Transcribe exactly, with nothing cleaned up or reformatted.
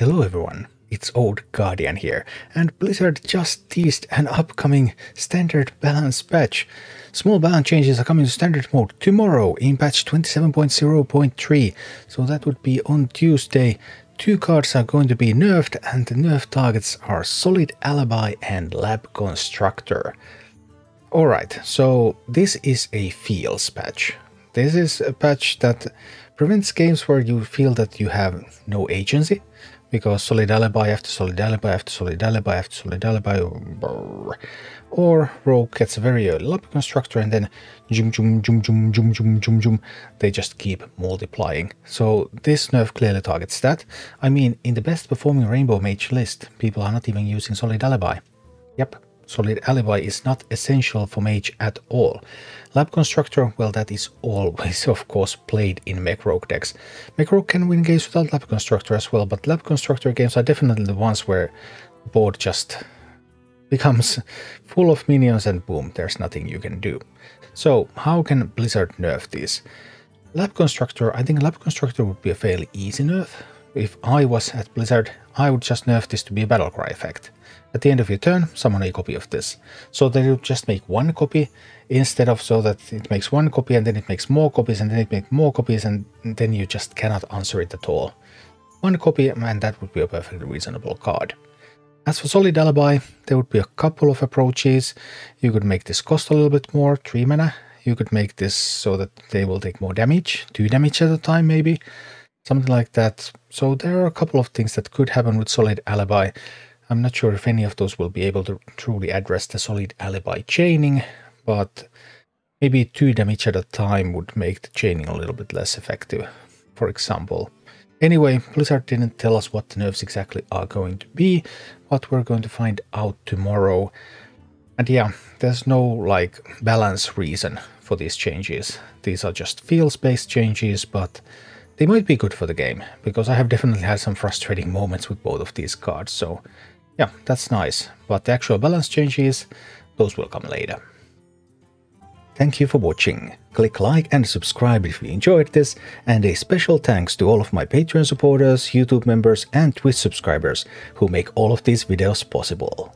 Hello everyone, it's Old Guardian here, and Blizzard just teased an upcoming standard balance patch. Small balance changes are coming to standard mode tomorrow in patch twenty-seven point zero point three, so that would be on Tuesday. Two cards are going to be nerfed, and the nerf targets are Solid Alibi and Lab Constructor. Alright, so this is a feels patch. This is a patch that prevents games where you feel that you have no agency, because Solid Alibi after Solid Alibi after Solid Alibi after Solid Alibi, or Rogue gets a very early Lab Constructor and then jum jum jum jum jum jum jum jum, they just keep multiplying. So this nerf clearly targets that. I mean, in the best performing Rainbow Mage list, people are not even using Solid Alibi. Yep, Solid Alibi is not essential for Mage at all. Lab Constructor, well, that is always, of course, played in Mech Rogue decks. Mech Rogue can win games without Lab Constructor as well, but Lab Constructor games are definitely the ones where the board just becomes full of minions and boom, there's nothing you can do. So how can Blizzard nerf these? Lab Constructor, I think Lab Constructor would be a fairly easy nerf. If I was at Blizzard, I would just nerf this to be a Battlecry effect. At the end of your turn, summon a copy of this. So that you just make one copy instead of so that it makes one copy and then it makes more copies and then it makes more copies and then you just cannot answer it at all. One copy, and that would be a perfectly reasonable card. As for Solid Alibi, there would be a couple of approaches. You could make this cost a little bit more, three mana. You could make this so that they will take more damage, two damage at a time maybe. Something like that. So there are a couple of things that could happen with Solid Alibi. I'm not sure if any of those will be able to truly address the Solid Alibi chaining, but maybe two damage at a time would make the chaining a little bit less effective, for example. Anyway, Blizzard didn't tell us what the nerfs exactly are going to be, but we're going to find out tomorrow. And yeah, there's no like balance reason for these changes. These are just feels-based changes, but they might be good for the game, because I have definitely had some frustrating moments with both of these cards, so yeah, that's nice. But the actual balance changes, those will come later. Thank you for watching. Click like and subscribe if you enjoyed this, and a special thanks to all of my Patreon supporters, YouTube members and Twitch subscribers who make all of these videos possible.